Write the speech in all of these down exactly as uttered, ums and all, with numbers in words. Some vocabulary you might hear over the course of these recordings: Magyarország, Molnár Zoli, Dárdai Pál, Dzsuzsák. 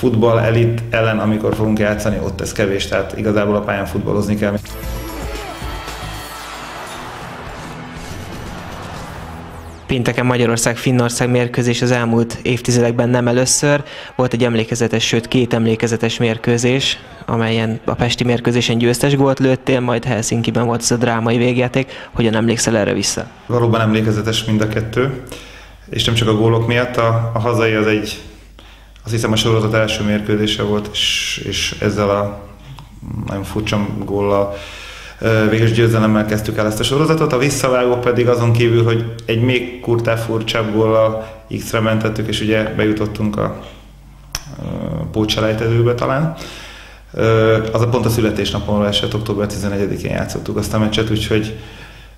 futball elit ellen, amikor fogunk játszani, ott ez kevés, tehát igazából a pályán futballozni kell. Pénteken Magyarország-Finnország mérkőzés az elmúlt évtizedekben nem először. Volt egy emlékezetes, sőt két emlékezetes mérkőzés, amelyen a pesti mérkőzésen győztes gólt lőttél, majd Helsinkiben volt ez a drámai végjáték. Hogyan emlékszel erre vissza? Valóban emlékezetes mind a kettő, és nem csak a gólok miatt. A, a hazai az egy, azt hiszem a sorozat első mérkőzése volt, és, és ezzel a nagyon furcsa góllal, végülis győzelemmel kezdtük el ezt a sorozatot, a visszavágó pedig azon kívül, hogy egy még kurtább, furcsább góllal X-re mentettük, és ugye bejutottunk a, a pótselejtezőbe talán. Az a pont a születésnapomra esett, október tizenegyedikén játszottuk azt a meccset, úgyhogy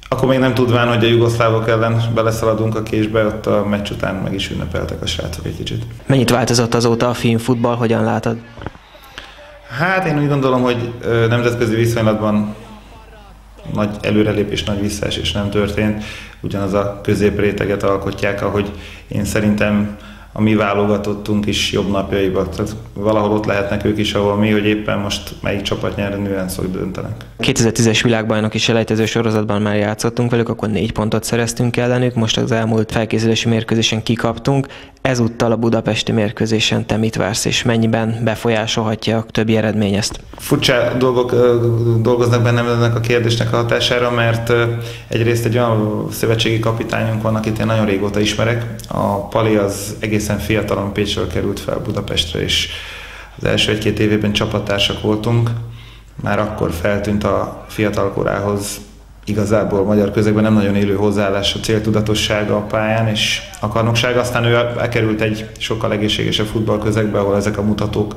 akkor még nem tudván, hogy a jugoszlávok ellen beleszaladunk a késbe, ott a meccs után meg is ünnepeltek a srácok egy kicsit. Mennyit változott azóta a finn futball, hogyan látod? Hát én úgy gondolom, hogy nemzetközi viszonylatban nagy előrelépés, nagy visszaesés nem történt. Ugyanaz a középréteget alkotják, ahogy én szerintem a mi válogatottunk is jobb napjaiban. Tehát valahol ott lehetnek ők is, ahol mi, hogy éppen most melyik csapat nyer, nüanszok döntenek. kétezer-tízes világbajnoki selejtező sorozatban már játszottunk velük, akkor négy pontot szereztünk ellenük, most az elmúlt felkészülési mérkőzésen kikaptunk. Ezúttal a budapesti mérkőzésen te mit vársz, és mennyiben befolyásolhatja a többi eredmény ezt? Furcsa dolgok dolgoznak bennem ennek a kérdésnek a hatására, mert egyrészt egy olyan szövetségi kapitányunk van, akit én nagyon régóta ismerek. A Pali az egészen fiatalon Pécsről került fel Budapestre, és az első egy-két évében csapattársak voltunk. Már akkor feltűnt a fiatalkorához igazából magyar közegben nem nagyon élő hozzáállás, a céltudatossága a pályán és a karnoksága. Aztán ő elkerült egy sokkal egészségesebb futballközegbe, ahol ezek a mutatók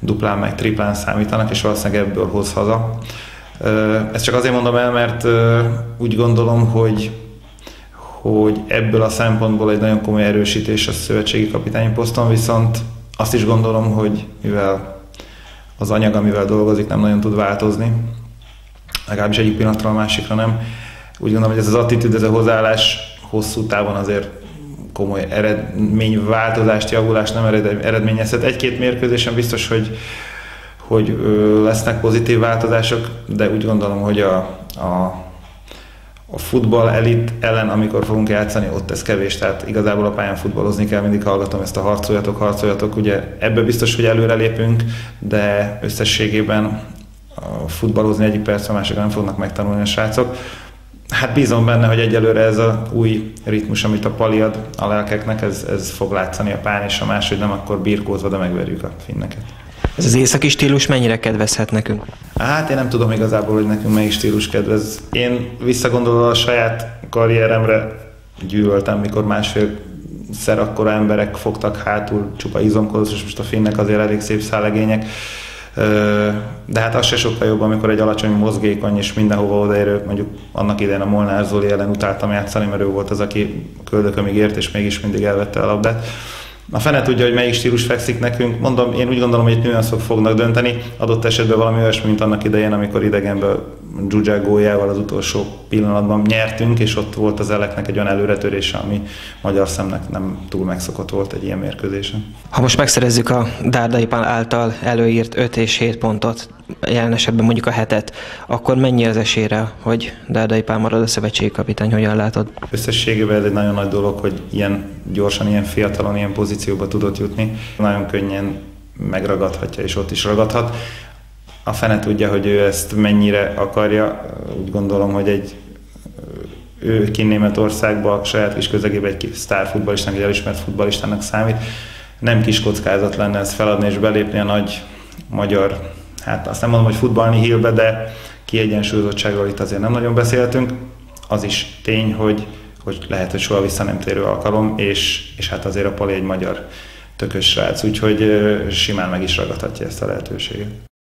duplán meg triplán számítanak, és valószínűleg ebből hoz haza. Ezt csak azért mondom el, mert úgy gondolom, hogy, hogy ebből a szempontból egy nagyon komoly erősítés a szövetségi kapitányi poszton, viszont azt is gondolom, hogy mivel az anyag, amivel dolgozik, nem nagyon tud változni, legalábbis egyik pillanatról a másikra nem. Úgy gondolom, hogy ez az attitűd, ez a hozzáállás hosszú távon azért komoly eredményváltozást, javulást nem eredményezhet. Egy-két mérkőzésen biztos, hogy, hogy lesznek pozitív változások, de úgy gondolom, hogy a, a, a futball elit ellen, amikor fogunk játszani, ott ez kevés. Tehát igazából a pályán futballozni kell, mindig hallgatom ezt a harcoljatok, harcoljatok. Ugye ebbe biztos, hogy előrelépünk, de összességében futballozni egyik perc, a másik nem fognak megtanulni a srácok. Hát bízom benne, hogy egyelőre ez az új ritmus, amit a Pali ad a lelkeknek, ez, ez fog látszani a pályán, és a máshogy nem, akkor birkózva, de megverjük a finneket. Ez az északi stílus mennyire kedvezhet nekünk? Hát én nem tudom igazából, hogy nekünk melyik stílus kedvez. Én visszagondolva a saját karrieremre gyűlöltem, mikor másfél szer akkora emberek fogtak hátul, csupa izomkodott, és most a finnek azért elég szép szálegények. De hát az se sokkal jobb, amikor egy alacsony, mozgékony és mindenhova odaérő, mondjuk annak idején a Molnár Zoli ellen utáltam játszani, mert ő volt az, aki köldökömig ért, és mégis mindig elvette a labdát. A fene tudja, hogy melyik stílus fekszik nekünk. Mondom, én úgy gondolom, hogy itt nüanszok fognak dönteni. Adott esetben valami olyasmi, mint annak idején, amikor idegenben Dzsuzsák góljával az utolsó pillanatban nyertünk, és ott volt az eleknek egy olyan előretörése, ami magyar szemnek nem túl megszokott volt egy ilyen mérkőzésen. Ha most megszerezzük a Dárdai Pál által előírt öt és hét pontot, jelen esetben mondjuk a hetet, akkor mennyi az esélyre, hogy Dárdai Pál marad a szövetségi kapitány, hogyan látod? Összességében ez egy nagyon nagy dolog, hogy ilyen gyorsan, ilyen fiatalon, ilyen pozícióba tudott jutni. Nagyon könnyen megragadhatja, és ott is ragadhat. A fene tudja, hogy ő ezt mennyire akarja. Úgy gondolom, hogy egy ő ki Németországban, a saját kis közegében egy sztárfutballistának, egy elismert futballistának számít. Nem kis kockázat lenne ezt feladni és belépni a nagy magyar, hát azt nem mondom, hogy futballnihilbe, de kiegyensúlyozottságról itt azért nem nagyon beszéltünk. Az is tény, hogy, hogy lehet, hogy soha vissza nem térő alkalom, és, és hát azért a Pali egy magyar tökös srác, úgyhogy simán meg is ragadhatja ezt a lehetőséget.